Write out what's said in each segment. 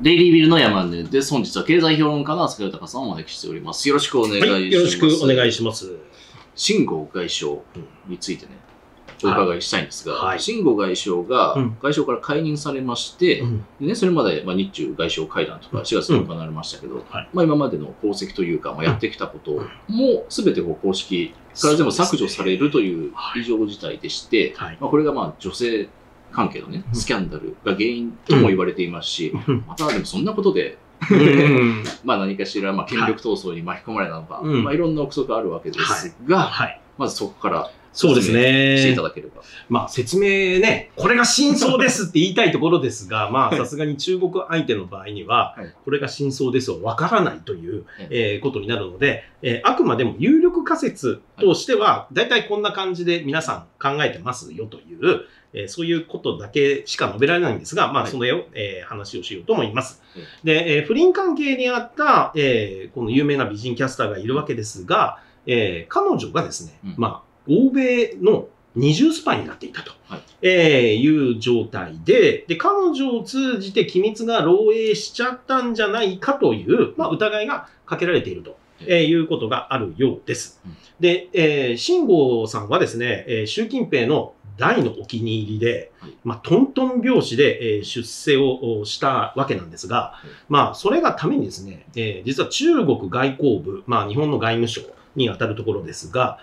デイリービルの山根です。本日は経済評論家の浅倉隆さんをお招きしております。よろしくお願いします。はい、よろしくお願いします。秦剛外相についてね、お伺いしたいんですが、はい、秦剛外相が外相から解任されまして、うん、でね、それまで日中外相会談とか4月に行われましたけど、うん、今までの功績というか、やってきたことも全て公式からでも削除されるという異常事態でして、これが女性関係のね、スキャンダルが原因とも言われていますし、またでもそんなことで何かしら権力闘争に巻き込まれたのか、いろんな憶測があるわけですが、まずそこから説明していただければ。説明ね、これが真相ですって言いたいところですが、さすがに中国相手の場合には、これが真相ですはわからないということになるので、あくまでも有力仮説としては、大体こんな感じで皆さん考えてますよという、そういうことだけしか述べられないんですが、それを、話をしようと思います。で、不倫関係にあった、この有名な美人キャスターがいるわけですが、彼女がですね、欧米の二重スパイになっていたと、いう状態で、彼女を通じて機密が漏洩しちゃったんじゃないかという、疑いがかけられていると。いうことがあるようです。で、秦剛さんはですね、習近平の大のお気に入りで、トントン拍子で出世をしたわけなんですが、それがためにですね、実は中国外交部、日本の外務省にあたるところですが、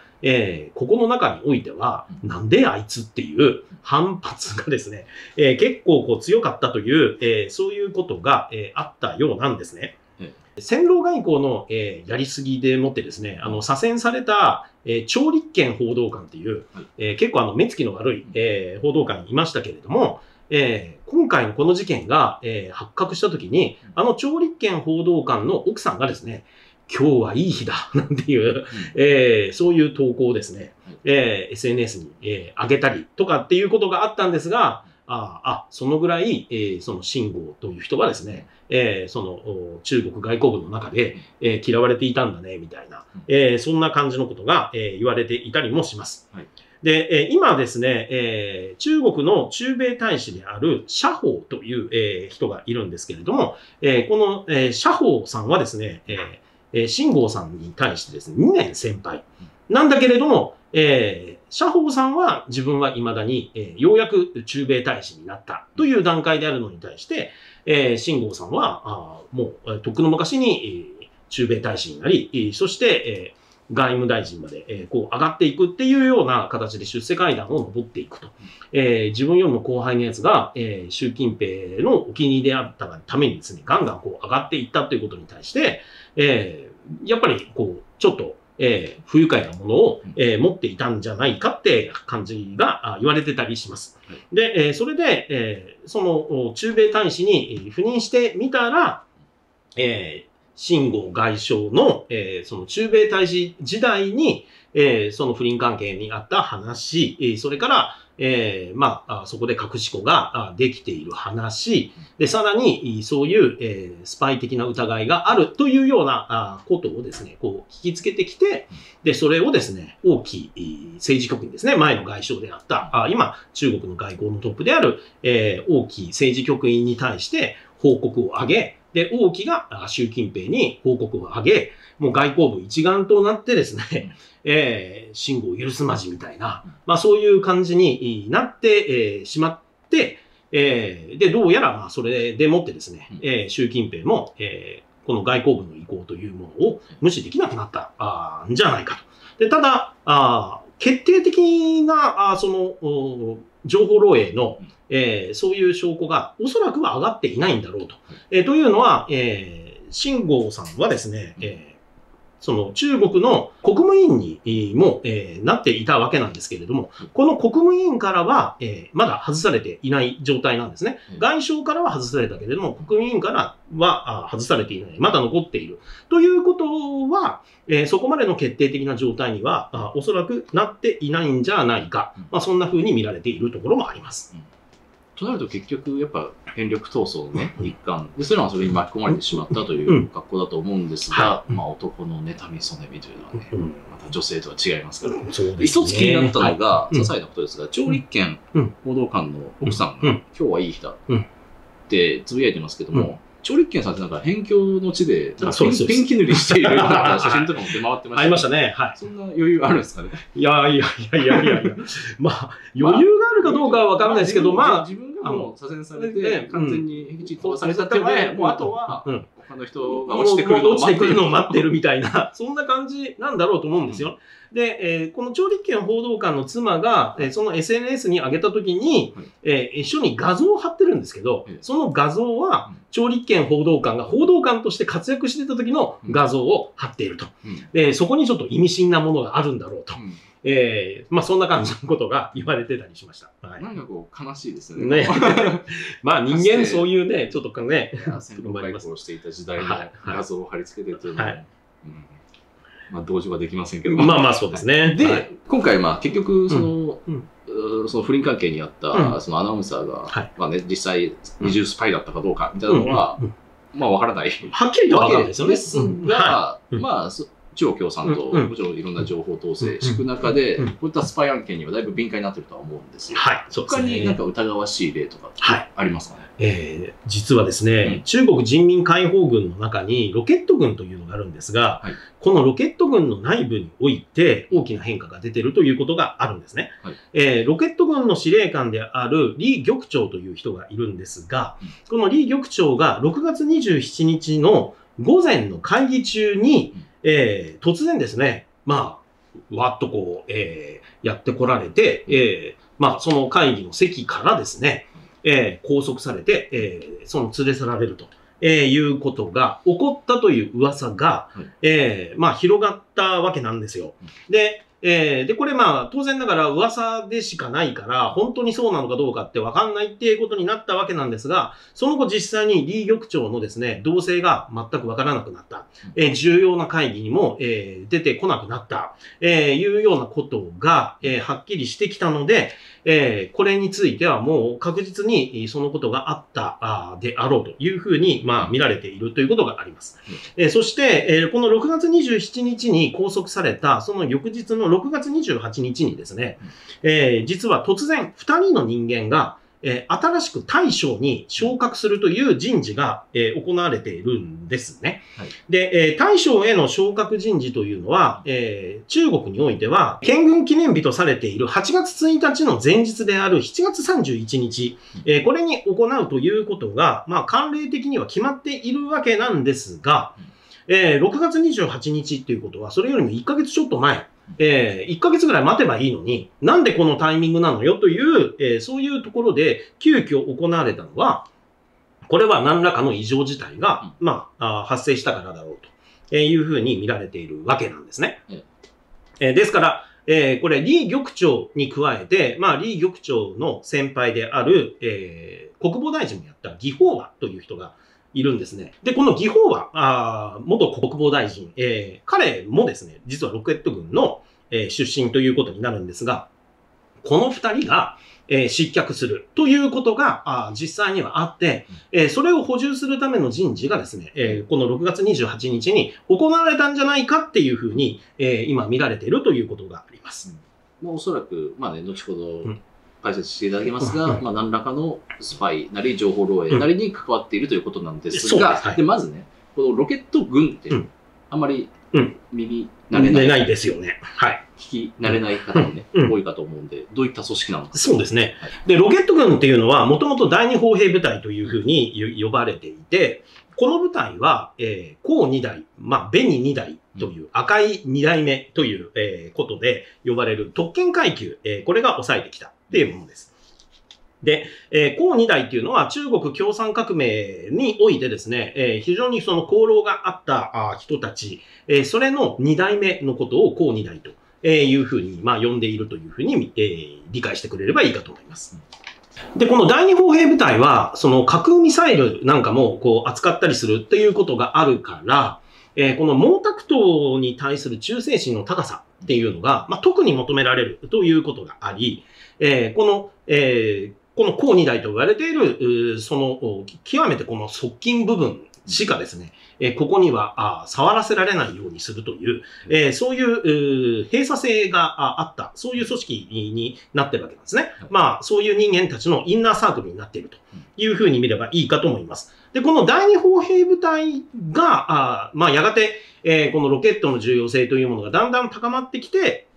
ここの中においては、なんであいつっていう反発がですね、結構強かったという、そういうことが、あったようなんですね。戦狼外交の、やりすぎでもってですね、左遷された、趙立堅報道官という、結構目つきの悪い、報道官いましたけれども、今回のこの事件が、発覚したときに、趙立堅報道官の奥さんがですね、今日はいい日だなんていう、そういう投稿をですね、SNS に、上げたりとかっていうことがあったんですが、そのぐらい、その秦剛という人はですね、その中国外交部の中で、嫌われていたんだね、みたいな、そんな感じのことが、言われていたりもします。で、今ですね、中国の駐米大使である謝鋒という、人がいるんですけれども、この、謝鋒さんはですね、秦剛さんに対してですね、2年先輩なんだけれども、謝鋒さんは自分はいまだに、ようやく駐米大使になったという段階であるのに対して、秦剛さんはもうとっくの昔に、駐米大使になり、そして、外務大臣まで、上がっていくっていうような形で出世階段を上っていくと。自分よりも後輩のやつが、習近平のお気に入りであったがためにですね、ガンガン上がっていったということに対して、やっぱりちょっと、不愉快なものを、持っていたんじゃないかって感じが言われてたりします。で、それで、その駐米大使に赴任してみたら、秦剛外相の、その駐米大使時代に、その不倫関係にあった話、それから、そこで隠し子ができている話、で、さらに、そういう、スパイ的な疑いがあるというようなことをですね、聞きつけてきて、で、それをですね、王毅政治局員ですね、前の外相であった、今、中国の外交のトップである、王毅政治局員に対して報告を上げ、で、王毅が習近平に報告を上げ、もう外交部一丸となってですね、秦剛を許すまじみたいな、そういう感じになって、しまって、で、どうやらそれでもってですね、習近平も、この外交部の意向というものを無視できなくなったんじゃないかと。で、ただ、決定的な、情報漏洩の、そういう証拠がおそらくは上がっていないんだろうと。というのは、秦剛さんはですね、その中国の国務委員にも、なっていたわけなんですけれども、この国務委員からは、まだ外されていない状態なんですね。外相からは外されたけれども、国務委員からは外されていない。まだ残っている。ということは、そこまでの決定的な状態には、おそらくなっていないんじゃないか。そんな風に見られているところもあります。となると結局、やっぱ権力闘争のね、一環で、そういうのはそれに巻き込まれてしまったという格好だと思うんですが、男の妬み、そねみというのはね、また女性とは違いますから、一つ気になったのが、些細なことですが、趙立堅報道官の奥さんが、今日はいい日だってつぶやいてますけども、調理券さんってなんか辺境の地でペンキ塗りしている写真とかも出回ってました。ありましたね。はい。そんな余裕あるんですかね。いやいやいやいやいや。まあ余裕があるかどうかはわからないですけど、まあ自分がもう左遷されて完全に壁地飛ばされちゃってもうあとは他の人が落ちてくるのを待ってるみたいなそんな感じなんだろうと思うんですよ。で、この調理券報道官の妻がその SNS に上げた時に一緒に画像を貼ってるんですけど、その画像は調理券報道官が報道官として活躍していた時の画像を貼っていると。で、そこにちょっと意味深なものがあるんだろうと。まあそんな感じのことが言われてたりしました。はい、なんかこう悲しいですよね。ねまあ人間そういうね、ちょっとね、戦後外交をしていた時代の画像を貼り付けてというのは、まあ同情はできませんけど。まあまあそうですね。で、はい、今回まあ結局その、その不倫関係にあったそのアナウンサーが、まあね、実際二重スパイだったかどうかみたいなのは、まあわからない。はっきりとわからないですよね。が、まあ、中国共産党、もちろんいろんな情報統制していく中で、こういったスパイ案件にはだいぶ敏感になってるとは思うんですよ。はい、そうですね。他になんか疑わしい例とかありますかね。実はですね、中国人民解放軍の中にロケット軍というのがあるんですが、はい、このロケット軍の内部において大きな変化が出てるということがあるんですね。はい、ロケット軍の司令官である李玉朝という人がいるんですが、この李玉朝が6月27日の午前の会議中に、突然ですね、まあ、わっとこう、やってこられて、まあ、その会議の席からですね、拘束されて、その連れ去られると、いうことが起こったという噂が、まあ、広がったわけなんですよ。で、これまあ、当然ながら噂でしかないから、本当にそうなのかどうかってわかんないっていうことになったわけなんですが、その後実際に李玉朝のですね、動静が全くわからなくなった。重要な会議にも、出てこなくなった。いうようなことが、はっきりしてきたので、これについてはもう確実にそのことがあったであろうというふうに、まあ、見られているということがあります。そして、この6月27日に拘束された、その翌日の6月28日にですね、実は突然2人の人間が、新しく大将に昇格するという人事が、行われているんですね。はい、で、大将への昇格人事というのは、中国においては、建軍記念日とされている8月1日の前日である7月31日、これに行うということが、まあ、慣例的には決まっているわけなんですが、6月28日ということは、それよりも1ヶ月ちょっと前、1ヶ月ぐらい待てばいいのに、なんでこのタイミングなのよという、そういうところで急遽行われたのは、これは何らかの異常事態が、まあ、発生したからだろうというふうに見られているわけなんですね。ですから、これ、李玉朝に加えて、まあ、李玉朝の先輩である、国防大臣もやった魏鳳和という人が、いるんですね。で、この魏鳳和元国防大臣、彼もですね、実はロケット軍の、出身ということになるんですが、この2人が、失脚するということが実際にはあって、それを補充するための人事がですね、この6月28日に行われたんじゃないかっていうふうに、今見られているということがあります。まあ、おそらく、まあね、後ほど、解説していただきますが、まあ、何らかのスパイなり情報漏洩なりに関わっているということなんですが、でまずね、このロケット軍って、あんまり耳慣れないですよね。はい。聞き慣れない方もね、多いかと思うんで、どういった組織なのか。そうですね。で、ロケット軍っていうのは、もともと第二砲兵部隊というふうに呼ばれていて、この部隊は、紅2代、まあ、紅2代という、赤い2代目という、ことで呼ばれる特権階級、これが抑えてきたっていうものです。で、紅2代っていうのは中国共産革命においてですね、非常にその功労があった人たち、それの2代目のことを紅2代というふうに、まあ、呼んでいるというふうに、理解してくれればいいかと思います。で、この第二砲兵部隊は、その核ミサイルなんかもこう扱ったりするっていうことがあるから、この毛沢東に対する忠誠心の高さっていうのが、まあ、特に求められるということがあり、この紅二代と言われている、その、極めてこの側近部分しかですね、ここには触らせられないようにするという、そういう閉鎖性があった、そういう組織になってるわけなんですね。まあ、そういう人間たちのインナーサークルになっているというふうに見ればいいかと思います。で、この第2砲兵部隊が、やがて、このロケットの重要性というものがだんだん高まってきて、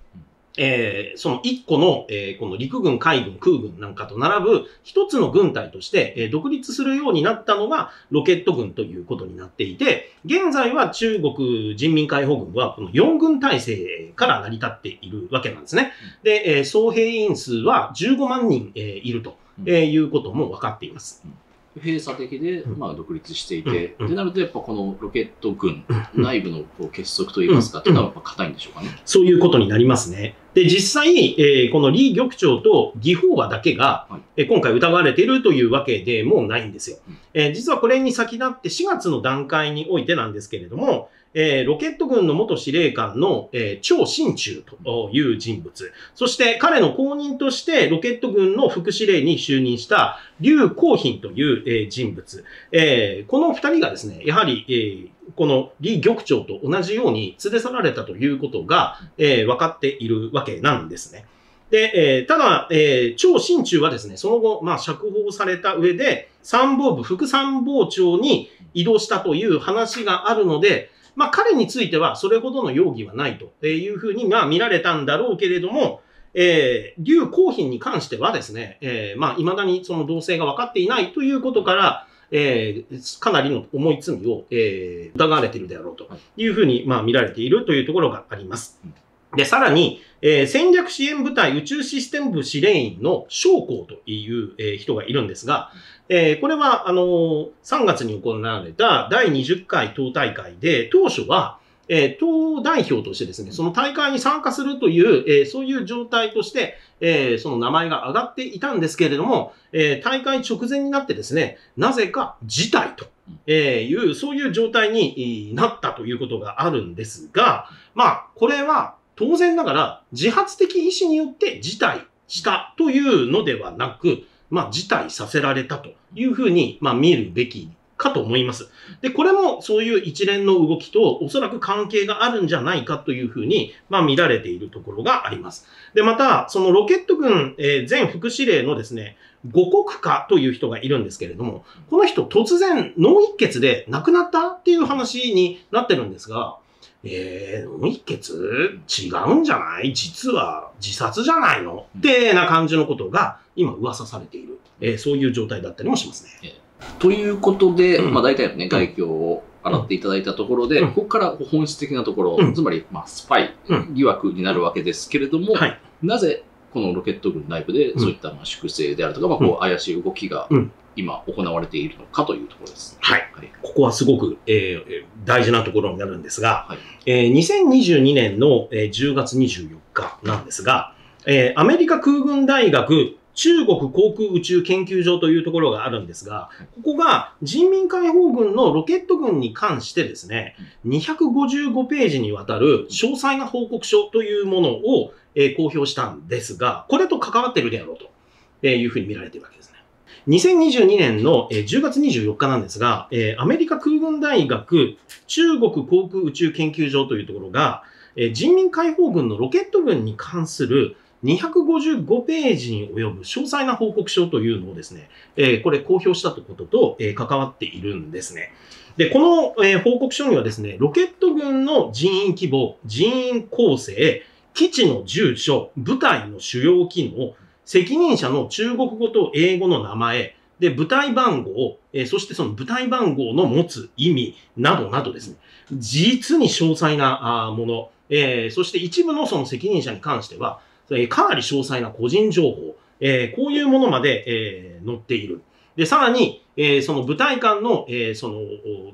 その1個の、この陸軍、海軍、空軍なんかと並ぶ一つの軍隊として、独立するようになったのがロケット軍ということになっていて、現在は中国人民解放軍はこの4軍体制から成り立っているわけなんですね。で、総兵員数は15万人、いるということも分かっています。閉鎖的で、独立していて、ってなると、やっぱこのロケット軍内部のこう結束といいますか、というのはやっぱ固いんでしょうかね。そういうことになりますね。で、実際、この李玉潮と魏鳳和だけが、今回疑われているというわけでもないんですよ。実はこれに先立って4月の段階においてなんですけれども、ロケット軍の元司令官の張新中という人物、そして彼の後任としてロケット軍の副司令に就任した劉興賓という人物、この2人がですね、やはりこの李玉潮と同じように連れ去られたということが分かっているわけなんですね。で、ただ、張新中はですね、その後、釈放された上で、参謀部、副参謀長に移動したという話があるので、彼についてはそれほどの容疑はないというふうに、見られたんだろうけれども、劉興賓に関してはですね、未だにその動静が分かっていないということから、かなりの重い罪を、疑われているであろうというふうに、見られているというところがあります。で、さらに、戦略支援部隊宇宙システム部司令員の将校という、人がいるんですが、これは、3月に行われた第20回党大会で、当初は、党代表としてですね、その大会に参加するという、そういう状態として、その名前が上がっていたんですけれども、大会直前になってですね、なぜか辞退という、そういう状態になったということがあるんですが、これは、当然ながら自発的意思によって辞退したというのではなく、辞退させられたというふうに、見るべきかと思います。で、これもそういう一連の動きとおそらく関係があるんじゃないかというふうに、見られているところがあります。で、また、そのロケット軍、前副司令のですね、五国家という人がいるんですけれども、この人突然脳一血で亡くなったっていう話になってるんですが、脳一血違うんじゃない？実は自殺じゃないの？ってな感じのことが今噂されている、そういう状態だったりもしますね。ということで、大体のね、外況を洗っていただいたところで、ここから本質的なところ、つまり、スパイ疑惑になるわけですけれども、なぜこのロケット軍内部でそういった粛清であるとか、こう怪しい動きが今行われているのかというところです。ここはすごく、大事なところになるんですが、2022年の10月24日なんですが、アメリカ空軍大学中国航空宇宙研究所というところがあるんですが、ここが人民解放軍のロケット軍に関してですね、255ページにわたる詳細な報告書というものを公表したんですが、これと関わってるであろうというふうに見られているわけですね。2022年の10月24日なんですが、アメリカ空軍大学中国航空宇宙研究所というところが、人民解放軍のロケット軍に関する255ページに及ぶ詳細な報告書というのをですね、これ公表したということと、関わっているんですね。で、この、報告書にはですね、ロケット軍の人員規模、人員構成、基地の住所、部隊の主要機能、責任者の中国語と英語の名前、で、部隊番号、そしてその部隊番号の持つ意味などなどですね、実に詳細なもの、そして一部のその責任者に関しては、かなり詳細な個人情報、こういうものまで、載っている。で、さらに、その部隊間の、その、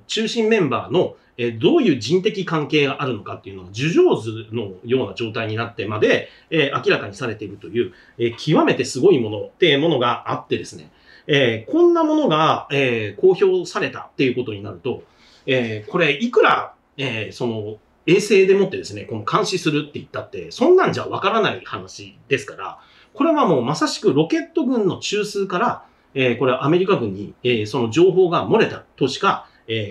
中心メンバーの、どういう人的関係があるのかっていうのが、樹状図のような状態になってまで、明らかにされているという、極めてすごいものっていうものがあってですね、こんなものが、公表されたっていうことになると、これ、いくら、その、衛星でもってですね、この監視するって言ったって、そんなんじゃわからない話ですから、これはもうまさしくロケット軍の中枢から、これはアメリカ軍に、その情報が漏れたとしか、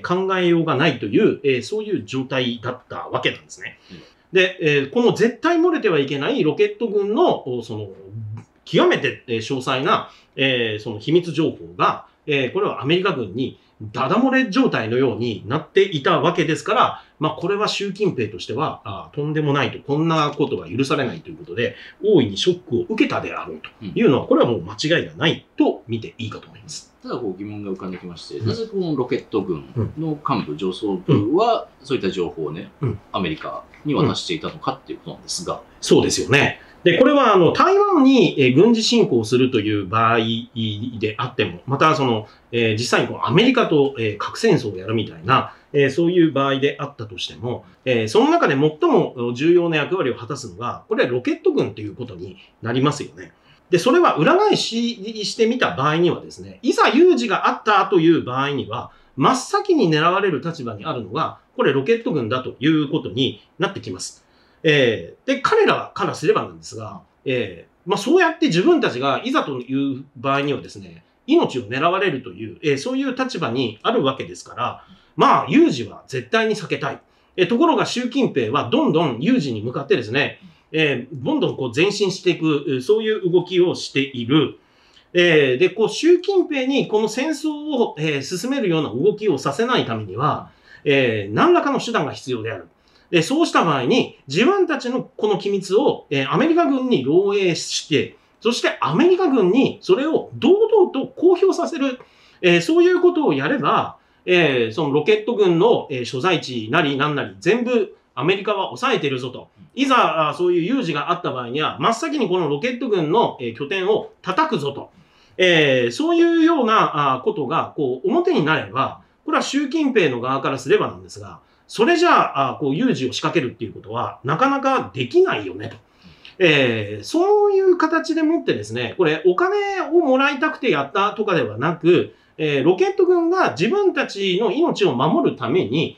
考えようがないという、そういう状態だったわけなんですね。で、この絶対漏れてはいけないロケット軍の、その、極めて詳細な、その秘密情報が、これはアメリカ軍にダダ漏れ状態のようになっていたわけですから、これは習近平としては、とんでもないと、こんなことが許されないということで、大いにショックを受けたであろうというのは、これはもう間違いがないと見ていいかと思います。ただ、疑問が浮かんできまして、なぜこのロケット軍の幹部、上層部は、そういった情報をね、アメリカに渡していたのかっていうことなんですが。そうですよね。で、これは、台湾に軍事侵攻するという場合であっても、また、実際にアメリカと核戦争をやるみたいな、そういう場合であったとしても、その中で最も重要な役割を果たすのが、これはロケット軍ということになりますよね。で、それは裏返ししてみた場合にはですね、いざ有事があったという場合には、真っ先に狙われる立場にあるのが、これロケット軍だということになってきます。で、彼らからすればなんですが、そうやって自分たちがいざという場合にはですね、命を狙われるという、そういう立場にあるわけですから、有事は絶対に避けたい。ところが習近平はどんどん有事に向かってですね、どんどんこう前進していく、そういう動きをしている。で、習近平にこの戦争を、進めるような動きをさせないためには、何らかの手段が必要である。そうした場合に、自分たちのこの機密を、アメリカ軍に漏洩して、そしてアメリカ軍にそれを堂々と公表させる、そういうことをやれば、そのロケット軍の所在地なりなんなり全部アメリカは抑えてるぞと。いざそういう有事があった場合には、真っ先にこのロケット軍の拠点を叩くぞと。そういうようなことが表になれば、これは習近平の側からすればなんですが、それじゃあ有事を仕掛けるっていうことはなかなかできないよねと。そういう形でもってですね、これお金をもらいたくてやったとかではなく、ロケット軍が自分たちの命を守るために、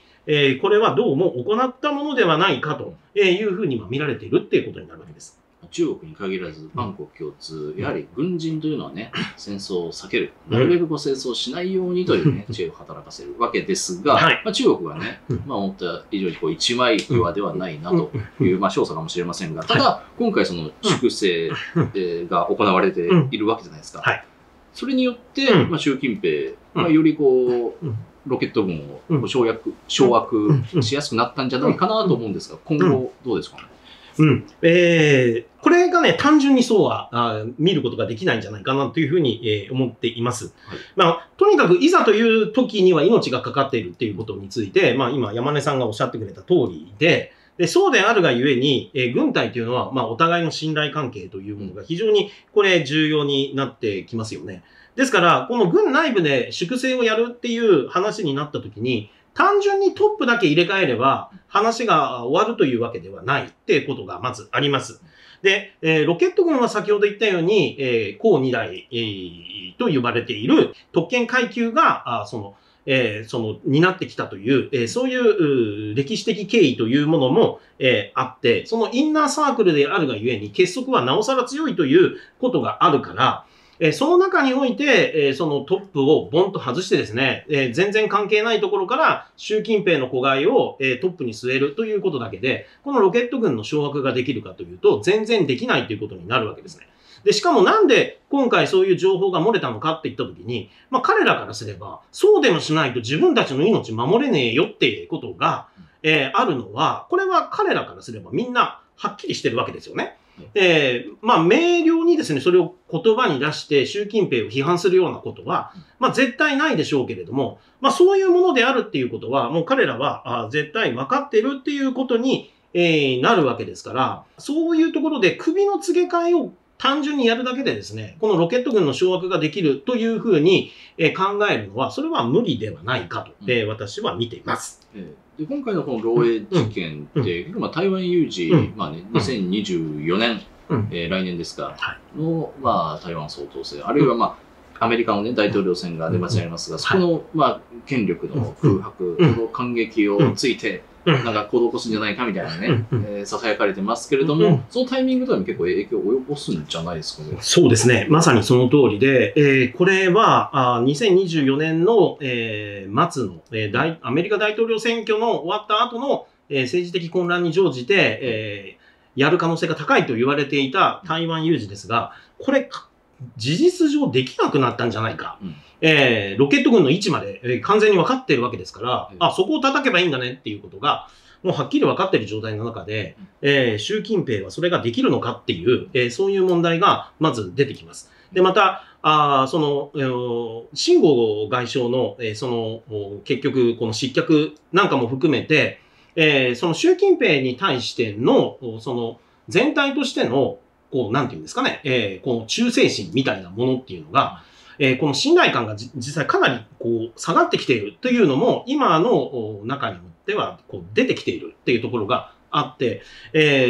これはどうも行ったものではないかというふうに見られているっていうことになるわけです。中国に限らず、万国共通、やはり軍人というのはね、戦争を避ける、なるべく戦争をしないようにというね、知恵を働かせるわけですが、中国はね、思った以上に一枚岩ではないなという、少佐かもしれませんが、ただ、今回、その粛清が行われているわけじゃないですか。それによって、習近平、よりロケット軍を掌握しやすくなったんじゃないかなと思うんですが、今後、どうですかね。これがね、単純にそうは見ることができないんじゃないかなというふうに、思っています。とにかくいざという時には命がかかっているっていうことについて、今山根さんがおっしゃってくれた通りで、そうであるがゆえに、軍隊というのは、お互いの信頼関係というものが非常にこれ重要になってきますよね。ですから、この軍内部で粛清をやるっていう話になった時に、単純にトップだけ入れ替えれば話が終わるというわけではないってことがまずあります。で、ロケット軍は先ほど言ったように、高2代、と呼ばれている特権階級が、担ってきたという、そういう歴史的経緯というものも、あって、そのインナーサークルであるがゆえに結束はなおさら強いということがあるから、その中において、そのトップをボンと外してですね、全然関係ないところから習近平の子飼いをトップに据えるということだけで、このロケット軍の掌握ができるかというと、全然できないということになるわけですね。で、しかもなんで今回そういう情報が漏れたのかって言ったときに、彼らからすれば、そうでもしないと自分たちの命守れねえよっていうことが、あるのは、これは彼らからすればみんなはっきりしてるわけですよね。明瞭にですね、それを言葉に出して習近平を批判するようなことは、絶対ないでしょうけれども、そういうものであるっていうことは、もう彼らは絶対分かってるっていうことに、なるわけですから、そういうところで首の告げ替えを単純にやるだけでですね、このロケット軍の掌握ができるというふうに、考えるのは、それは無理ではないかと、私は見ています。で、今回のこの漏洩事件って、台湾有事、2024年、来年ですか、の、台湾総統選、あるいは、アメリカのね、大統領選が出待ちありますが、そこの、権力の空白、その間隙をついて、行動を起こすんじゃないかみたいなね、囁かれてますけれども、そのタイミングとかに結構影響を及ぼすんじゃないですかね。そうですね。まさにその通りで、これは、2024年の、末の、アメリカ大統領選挙の終わった後の、政治的混乱に乗じて、やる可能性が高いと言われていた台湾有事ですが、これ、事実上できなくなったんじゃないか、ロケット軍の位置まで、完全に分かっているわけですから、あ、そこを叩けばいいんだねっていうことが、もうはっきり分かっている状態の中で、習近平はそれができるのかっていう、そういう問題がまず出てきます。で、また、秦剛外相の、結局、この失脚なんかも含めて、その習近平に対しての、全体としての、なんていうんですかね、この忠誠心みたいなものっていうのが、この信頼感が実際かなり下がってきているというのも、今の中によっては出てきているっていうところがあって、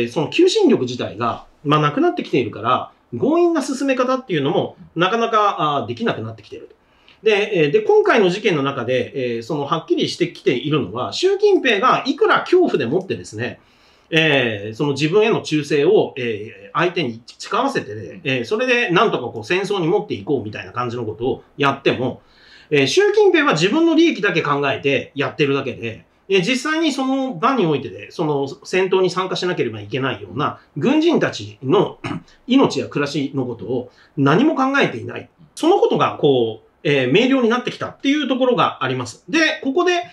その求心力自体が、なくなってきているから、強引な進め方っていうのも、なかなかできなくなってきていると。で、今回の事件の中で、はっきりしてきているのは、習近平がいくら恐怖でもってですね、その自分への忠誠を、相手に誓わせて、ね、それでなんとか戦争に持っていこうみたいな感じのことをやっても、習近平は自分の利益だけ考えてやってるだけで、実際にその場においてで、その戦闘に参加しなければいけないような軍人たちの命や暮らしのことを何も考えていない。そのことが明瞭になってきたっていうところがあります。で、ここで、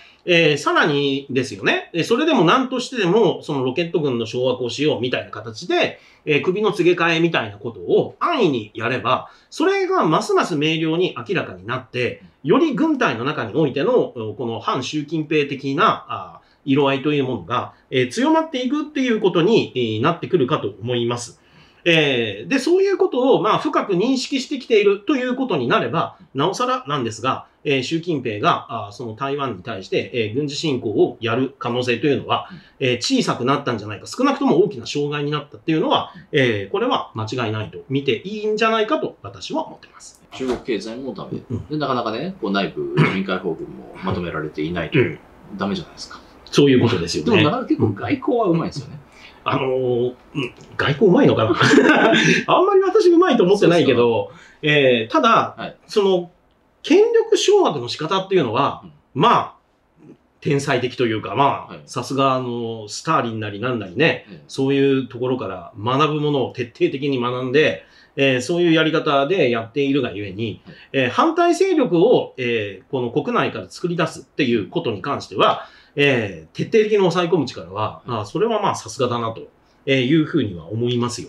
さらにですよね。それでも何としてでも、そのロケット軍の掌握をしようみたいな形で、首の告げ替えみたいなことを安易にやれば、それがますます明瞭に明らかになって、より軍隊の中においての、この反習近平的な色合いというものが、強まっていくっていうことになってくるかと思います。で、そういうことを、深く認識してきているということになれば、なおさらなんですが、習近平が、その台湾に対して、軍事侵攻をやる可能性というのは、小さくなったんじゃないか、少なくとも大きな障害になったっていうのは、これは間違いないと見ていいんじゃないかと、私は思っています。中国経済もダメ。で、なかなかね、内部、民間法軍もまとめられていないと、ダメじゃないですか。そういうことですよね。でも、なかなか結構外交はうまいですよね。外交うまいのかなあんまり私うまいと思ってないけど、ただ、その、権力掌握の仕方っていうのは、天才的というか、さすがスターリンなりなんなりね、そういうところから学ぶものを徹底的に学んで、そういうやり方でやっているがゆえに、反対勢力を、この国内から作り出すっていうことに関しては、徹底的に抑え込む力は、それはさすがだなというふうには思いますよ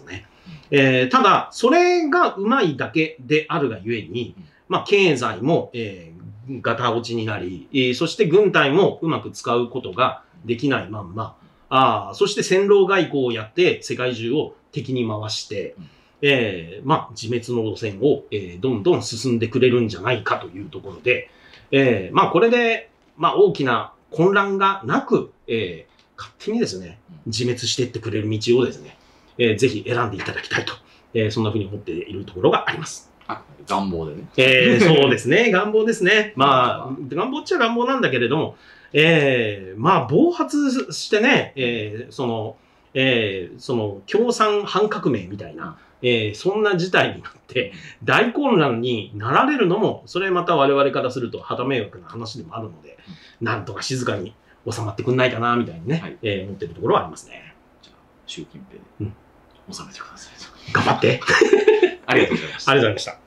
ね。ただ、それがうまいだけであるがゆえに、経済も、ガタ落ちになり、そして軍隊もうまく使うことができないまんま、そして戦狼外交をやって世界中を敵に回して、自滅の路線を、どんどん進んでくれるんじゃないかというところで、これで、大きな混乱がなく、勝手にですね、自滅していってくれる道をですね、ぜひ選んでいただきたいと、そんなふうに思っているところがあります。願望でね。そうですね。願望ですね。願望っちゃ願望なんだけれども、暴発してね、共産反革命みたいな、そんな事態になって、大混乱になられるのも、それまた我々からすると肌迷惑な話でもあるので、なんとか静かに収まってくんないかな、みたいにね、思ってるところはありますね。じゃあ、習近平、収めてください。頑張って。ありがとうございました。